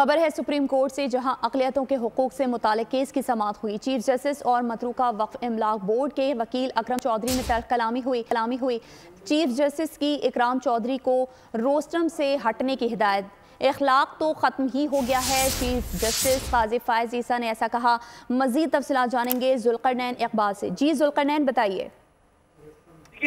खबर है supreme court से, जहां अक़लियतों के हकूक़ से मुतालिक़ केस की समाअत हुई। चीफ जस्टिस और मतरूका वक्फ इमलाक बोर्ड के वकील अकरम चौधरी में तल्ख़ कलामी हुई। चीफ जस्टिस की इकराम चौधरी को रोस्टम से हटने की हिदायत। इखलाक तो ख़त्म ही हो गया है, चीफ जस्टिस काज़ी फ़ैज़ ईसा ने ऐसा कहा। मज़ीद तफ़सीलात जानेंगे ज़ुल्क़रनैन इक़बाल से। जी ज़ुल्क़रनैन, बताइए।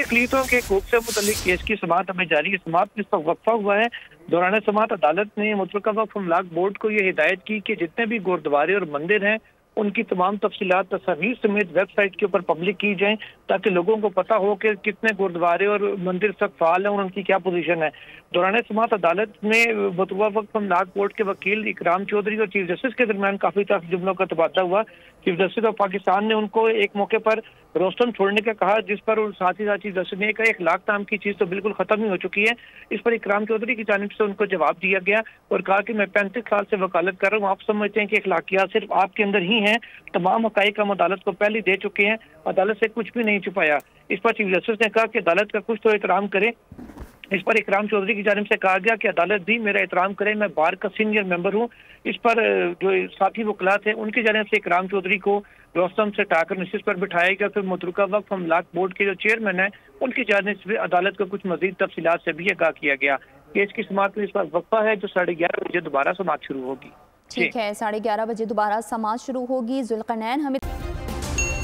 अक़लियतों के हकूक़ से मुतालिक़ केस की समाअत हमें जारी है। समाअत में वक्फा हुआ है। दौरान समाअत अदालत ने मतरूका वक्फ इमलाक बोर्ड को यह हिदायत की कि जितने भी गुरुद्वारे और मंदिर हैं उनकी तमाम तफसीलात तस्वीर समेत वेबसाइट के ऊपर पब्लिक की जाएं, ताकि लोगों को पता हो कि कितने गुरुद्वारे और मंदिर सब फाल हैं और उनकी क्या पोजीशन है। दौरान समाअत अदालत में मतरूका वक्फ इमलाक बोर्ड के वकील इकराम चौधरी और चीफ जस्टिस के दरमियान काफी तल्ख जुमलों का तबादला हुआ। चीफ जस्टिस ऑफ पाकिस्तान ने उनको एक मौके पर रोस्टम छोड़ने का कहा, जिस पर साथ ही चीफ जस्टिस ने कहा इखलाक नाम की चीज तो बिल्कुल खत्म ही हो चुकी है। इस पर इकराम चौधरी की जानिब से उनको जवाब दिया गया और कहा कि मैं 35 साल से वकालत कर रहा हूँ, आप समझते हैं कि इखलाकियात सिर्फ आपके अंदर ही हैं, तमाम हकाइक हम अदालत को पहले दे चुके हैं, अदालत से कुछ भी नहीं छुपाया। इस पर चीफ जस्टिस ने कहा कि अदालत का कुछ तो एहतराम करें। इस पर इकराम चौधरी की जानिब से कहा गया कि अदालत भी मेरा एहतराम करे, मैं बार का सीनियर मेंबर हूँ। इस पर जो साथी वकला थे उनकी जानिब से इकराम चौधरी को रोस्टम से हटाकर नशिस्त पर बिठाया गया। फिर मतरूका वक्फ इमलाक बोर्ड के जो चेयरमैन है उनकी जानिब से अदालत को कुछ मजीद तफसीलात से भी आगाह किया गया। केस की समाअत में इस पर वक्फा है, जो 11:30 बजे दोबारा समाअत शुरू होगी। ठीक है, 11:30 बजे दोबारा समाअत शुरू होगी। ज़ुल्क़रनैन, हमें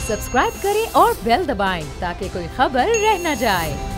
सब्सक्राइब करें और बेल दबाएं ताकि कोई खबर रह न जाए।